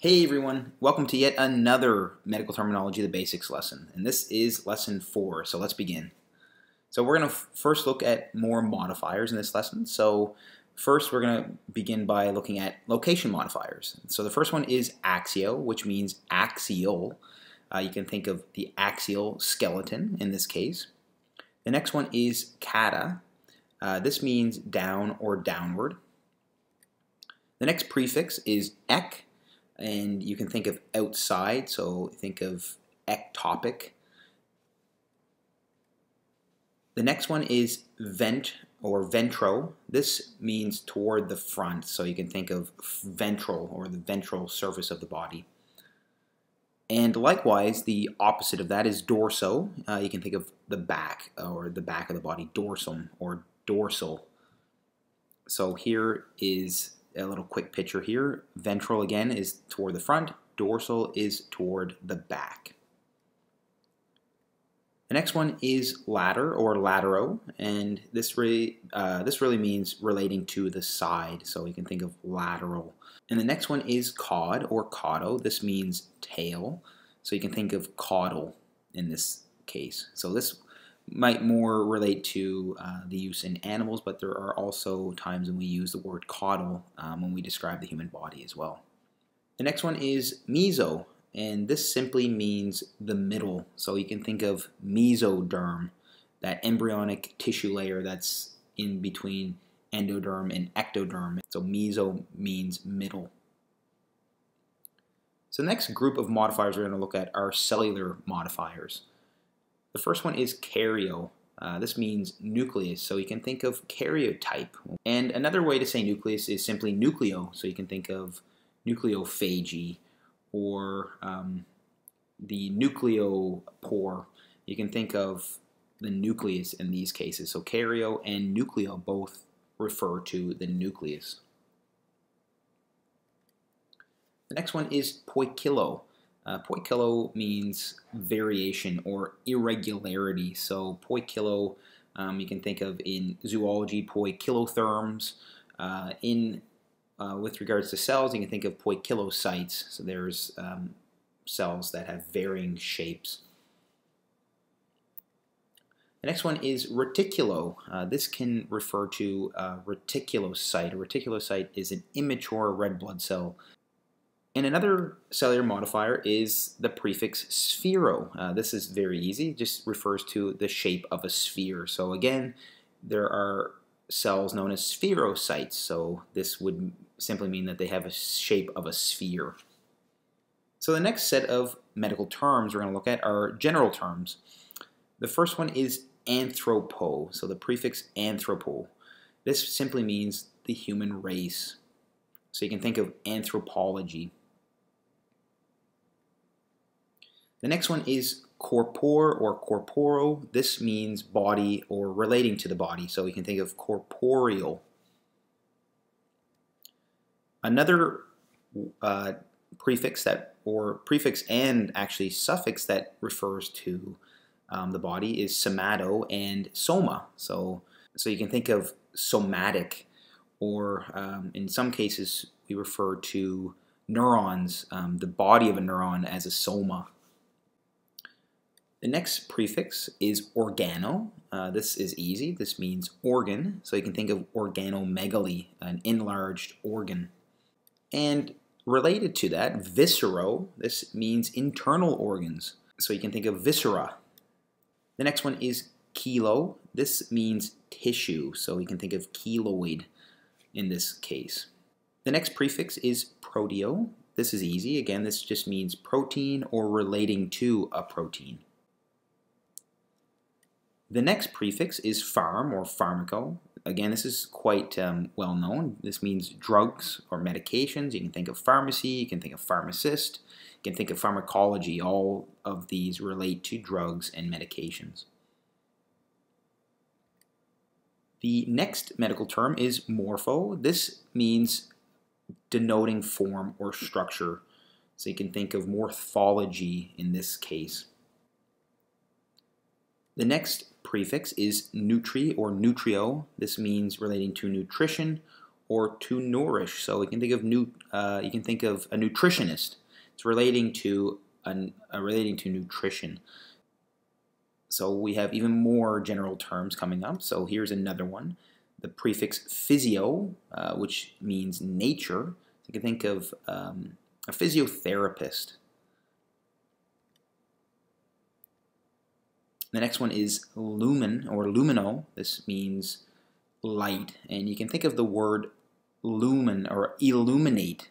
Hey everyone, welcome to yet another Medical Terminology the Basics lesson, and this is lesson 4, so let's begin. So we're going to first look at more modifiers in this lesson. So first we're going to begin by looking at location modifiers. So the first one is axio, which means axial. You can think of the axial skeleton in this case. The next one is kata. This means down or downward. The next prefix is ek. And you can think of outside, so think of ectopic. The next one is vent or ventro. This means toward the front, so you can think of ventral or the ventral surface of the body. And likewise, the opposite of that is dorso. You can think of the back or the back of the body, dorsum or dorsal. So here is a little quick picture here. Ventral again is toward the front, dorsal is toward the back. The next one is latter or latero, and this really means relating to the side, so you can think of lateral. And the next one is cod or caudo. This means tail, so you can think of caudal in this case. So this might more relate to the use in animals, but there are also times when we use the word caudal when we describe the human body as well. The next one is meso, and this simply means the middle. So you can think of mesoderm, that embryonic tissue layer that's in between endoderm and ectoderm. So meso means middle. So the next group of modifiers we're going to look at are cellular modifiers. The first one is karyo. This means nucleus, so you can think of karyotype. And another way to say nucleus is simply nucleo, so you can think of nucleophagy or the nucleopore. You can think of the nucleus in these cases. So karyo and nucleo both refer to the nucleus. The next one is poikilo. Poikilo means variation or irregularity. So poikilo, you can think of in zoology, poikilotherms. With regards to cells, you can think of poikilocytes. So there's cells that have varying shapes. The next one is reticulo. This can refer to a reticulocyte. A reticulocyte is an immature red blood cell. And another cellular modifier is the prefix sphero. This is very easy, just refers to the shape of a sphere. So again, there are cells known as spherocytes, so this would simply mean that they have a shape of a sphere. So the next set of medical terms we're going to look at are general terms. The first one is anthropo, so the prefix anthropo. This simply means the human race. So you can think of anthropology. The next one is corpor or corporo. This means body or relating to the body, so we can think of corporeal. Another prefix that, or prefix and actually suffix that refers to the body is somato and soma. So you can think of somatic, or in some cases we refer to neurons, the body of a neuron, as a soma. The next prefix is organo. This is easy. This means organ. So you can think of organomegaly, an enlarged organ. And related to that, viscero. This means internal organs. So you can think of viscera. The next one is kilo. This means tissue. So you can think of keloid in this case. The next prefix is proteo. This is easy. Again, this just means protein or relating to a protein. The next prefix is pharm or pharmaco. Again, this is quite well known. This means drugs or medications. You can think of pharmacy, you can think of pharmacist, you can think of pharmacology. All of these relate to drugs and medications. The next medical term is morpho. This means denoting form or structure. So you can think of morphology in this case. The next prefix is nutri or nutrio. This means relating to nutrition or to nourish. So we can think of you can think of a nutritionist. It's relating to nutrition. So we have even more general terms coming up. So here's another one, the prefix physio, which means nature. So you can think of a physiotherapist. The next one is lumen or lumino. This means light, and you can think of the word lumen or illuminate.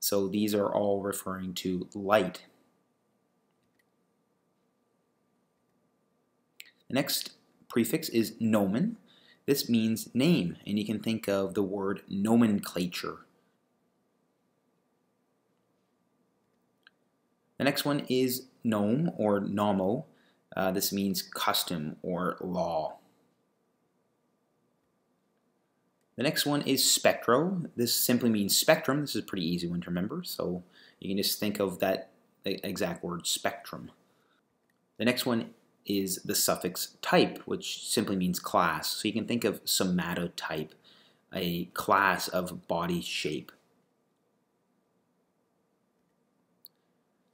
So these are all referring to light. The next prefix is nomen. This means name, and you can think of the word nomenclature. The next one is nome or nomo. This means custom or law. The next one is spectro. This simply means spectrum. This is a pretty easy one to remember, so you can just think of that exact word, spectrum. The next one is the suffix type, which simply means class. So you can think of somatotype, a class of body shape.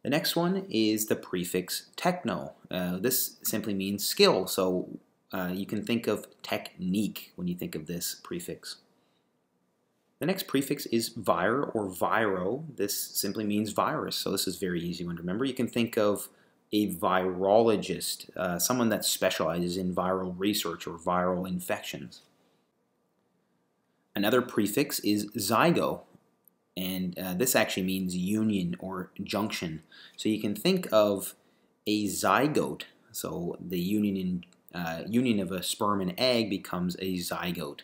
The next one is the prefix techno. This simply means skill, so you can think of technique when you think of this prefix. The next prefix is vir or viro. This simply means virus, so this is a very easy one to remember. You can think of a virologist, someone that specializes in viral research or viral infections. Another prefix is zygo, and this actually means union or junction. So you can think of a zygote, so the union of a sperm and egg becomes a zygote.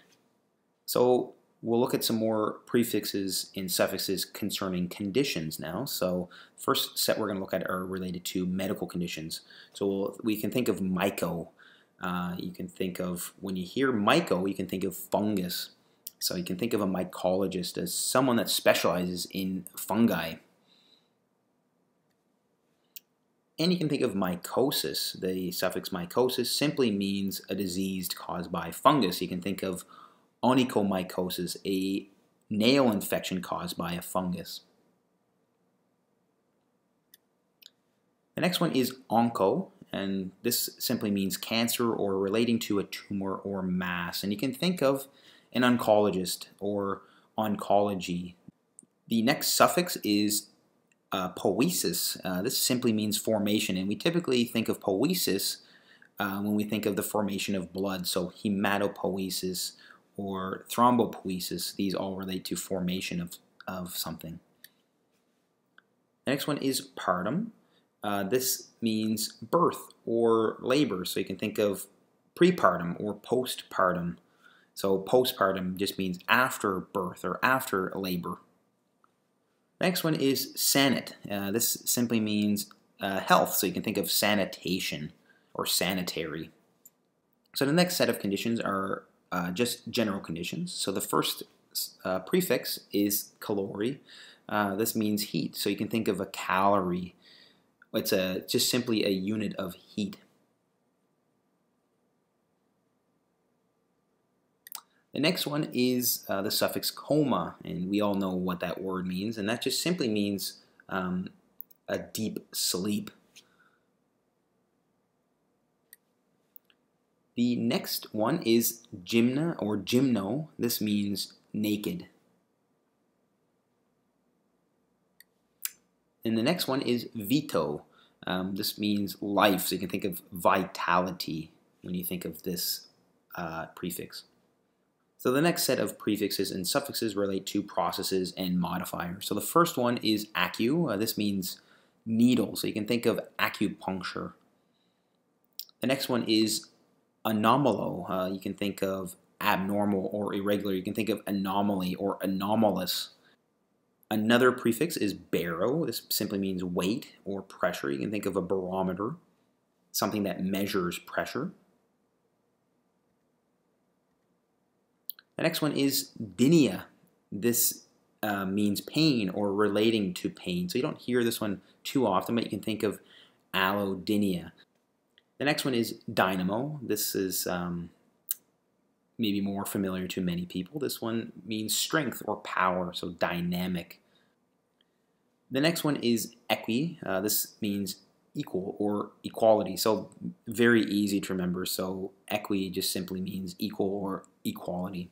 So we'll look at some more prefixes and suffixes concerning conditions now. So first set we're going to look at are related to medical conditions. So we can think of myco. You can think of, when you hear myco, you can think of fungus. So you can think of a mycologist as someone that specializes in fungi. And you can think of mycosis. The suffix mycosis simply means a disease caused by fungus. You can think of onychomycosis, a nail infection caused by a fungus. The next one is onco, and this simply means cancer or relating to a tumor or mass. And you can think of an oncologist or oncology. The next suffix is poesis. This simply means formation, and we typically think of poesis when we think of the formation of blood, so hematopoiesis or thrombopoiesis. These all relate to formation of something. The next one is partum. This means birth or labor, so you can think of prepartum or postpartum. So postpartum just means after birth or after labor. Next one is sanit. This simply means health, so you can think of sanitation or sanitary. So the next set of conditions are just general conditions. So the first prefix is calori. This means heat, so you can think of a calorie. It's just simply a unit of heat. The next one is the suffix coma, and we all know what that word means, and that just simply means a deep sleep. The next one is gymna or gymno. This means naked. And the next one is vito. This means life, so you can think of vitality when you think of this prefix. So the next set of prefixes and suffixes relate to processes and modifiers. So the first one is acu. This means needle, so you can think of acupuncture. The next one is anomalo. You can think of abnormal or irregular. You can think of anomaly or anomalous. Another prefix is baro. This simply means weight or pressure. You can think of a barometer, something that measures pressure. The next one is dinia. This means pain or relating to pain. So you don't hear this one too often, but you can think of allodynia. The next one is dynamo. This is maybe more familiar to many people. This one means strength or power, so dynamic. The next one is equi. This means equal or equality, so very easy to remember. So equi just simply means equal or equality.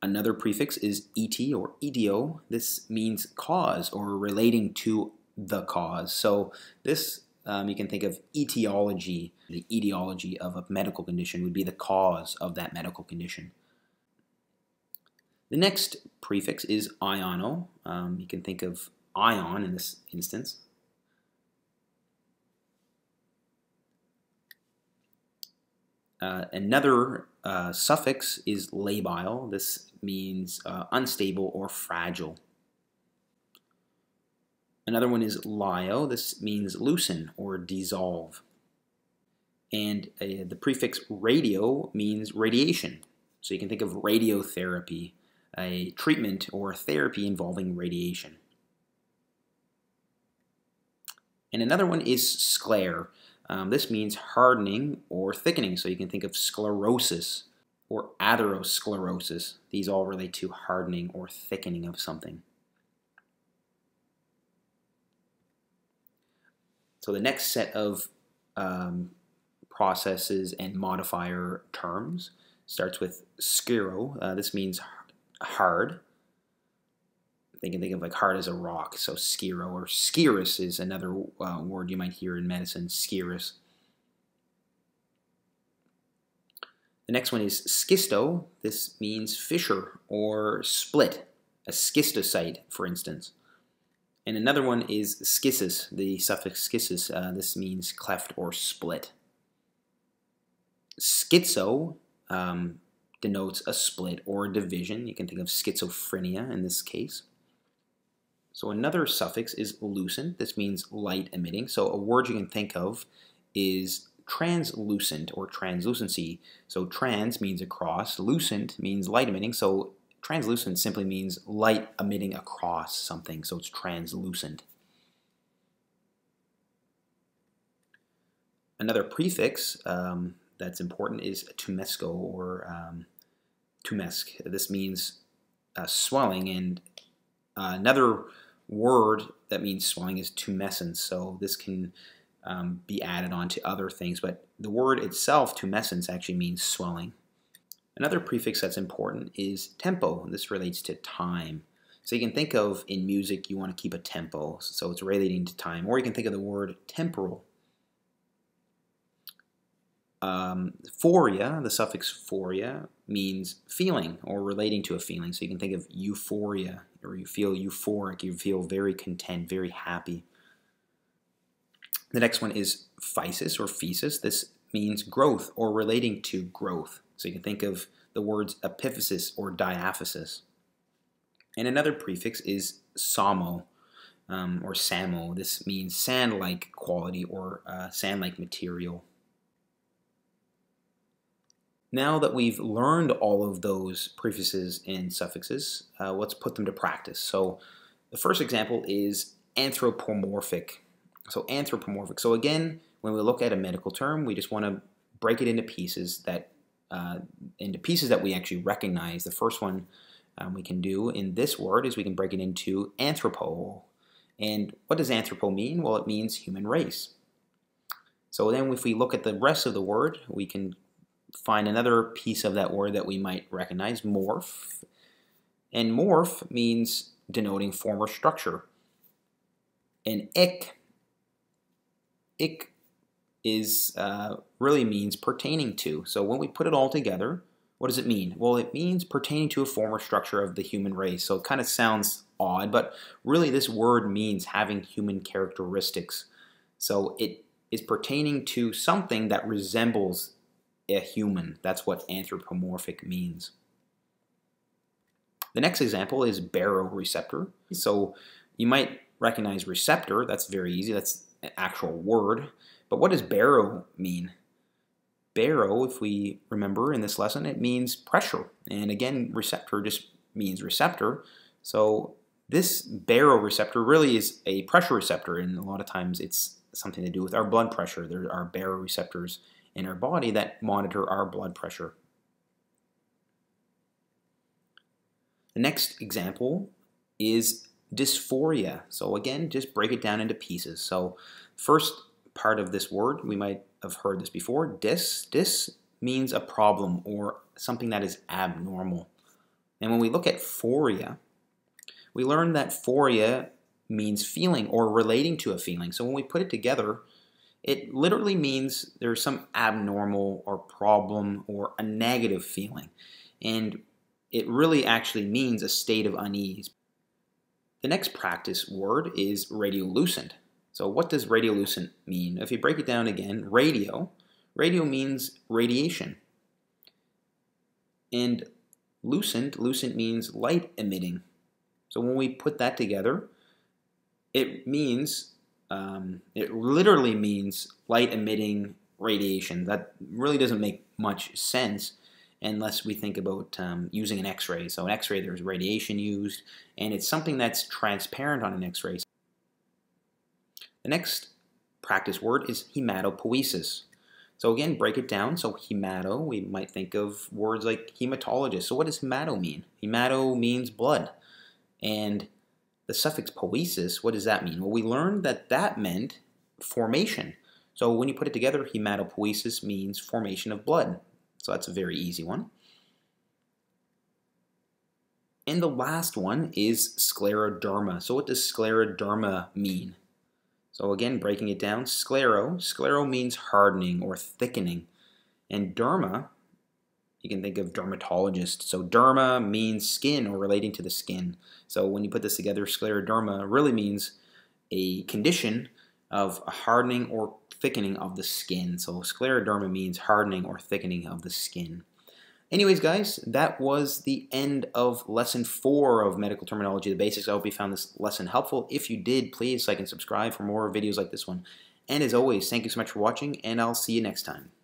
Another prefix is et or edo. This means cause or relating to the cause. So this you can think of etiology. The etiology of a medical condition would be the cause of that medical condition. The next prefix is iono. You can think of ion in this instance. Another suffix is labile. This means unstable or fragile. Another one is lio. This means loosen or dissolve. And the prefix radio means radiation. So you can think of radiotherapy, a treatment or therapy involving radiation. And another one is sclere. This means hardening or thickening. So you can think of sclerosis or atherosclerosis. These all relate to hardening or thickening of something. So the next set of processes and modifier terms starts with sclero. This means hard. They can think of like hard as a rock. So sclero or sclerus is another word you might hear in medicine, sclerus. The next one is schisto. This means fissure or split, a schistocyte, for instance. And another one is schissus, the suffix schissus. This means cleft or split. Schizo denotes a split or a division. You can think of schizophrenia in this case. So another suffix is lucent. This means light emitting. So a word you can think of is translucent or translucency. So trans means across, lucent means light emitting. So translucent simply means light emitting across something, so it's translucent. Another prefix that's important is tumesco or tumesc. This means swelling, and another word that means swelling is tumescence, so this can be added on to other things, but the word itself, tumescence, actually means swelling. Another prefix that's important is tempo, and this relates to time. So you can think of, in music, you want to keep a tempo, so it's relating to time. Or you can think of the word temporal. Phoria, the suffix phoria, means feeling or relating to a feeling. So you can think of euphoria, or you feel euphoric, you feel very content, very happy. The next one is physis or physis. This means growth or relating to growth. So you can think of the words epiphysis or diaphysis. And another prefix is samo or samo. This means sand-like quality or sand-like material. Now that we've learned all of those prefixes and suffixes, let's put them to practice. So the first example is anthropomorphic. So anthropomorphic. So again, when we look at a medical term, we just want to break it into pieces that we actually recognize. The first one we can do in this word is we can break it into anthropo. And what does anthropo mean? Well, it means human race. So then if we look at the rest of the word, we can find another piece of that word that we might recognize, morph. And morph means denoting form or structure. And ich is really means pertaining to. So when we put it all together, what does it mean? Well, it means pertaining to a form or structure of the human race. So it kind of sounds odd, but really this word means having human characteristics. So it is pertaining to something that resembles a human. That's what anthropomorphic means. The next example is baroreceptor. So you might recognize receptor. That's very easy. That's an actual word. But what does baro mean? Baro, if we remember in this lesson, it means pressure. And again, receptor just means receptor. So this baroreceptor really is a pressure receptor, and a lot of times it's something to do with our blood pressure. There are baroreceptors in our body that monitor our blood pressure. The next example is dysphoria. So again, just break it down into pieces. So first part of this word, we might have heard this before, dys. Dys means a problem or something that is abnormal. And when we look at phoria, we learn that phoria means feeling or relating to a feeling. So when we put it together, it literally means there's some abnormal or problem or a negative feeling. And it really actually means a state of unease. The next practice word is radiolucent. So what does radiolucent mean? If you break it down again, radio means radiation. And lucent means light emitting. So when we put that together, it means, it literally means light emitting radiation. That really doesn't make much sense unless we think about using an x-ray. So an x-ray, there's radiation used, and it's something that's transparent on an x-ray. The next practice word is hematopoiesis. So again, break it down. So hemato, we might think of words like hematologist. So what does hemato mean? Hemato means blood. And the suffix poiesis, what does that mean? Well, we learned that that meant formation. So when you put it together, hematopoiesis means formation of blood. So that's a very easy one. And the last one is scleroderma. So what does scleroderma mean? So again, breaking it down, sclero means hardening or thickening. And derma, you can think of dermatologist. So derma means skin or relating to the skin. So when you put this together, scleroderma really means a condition of a hardening or thickening of the skin. So scleroderma means hardening or thickening of the skin. Anyways, guys, that was the end of Lesson 4 of Medical Terminology, the Basics. I hope you found this lesson helpful. If you did, please like and subscribe for more videos like this one. And as always, thank you so much for watching, and I'll see you next time.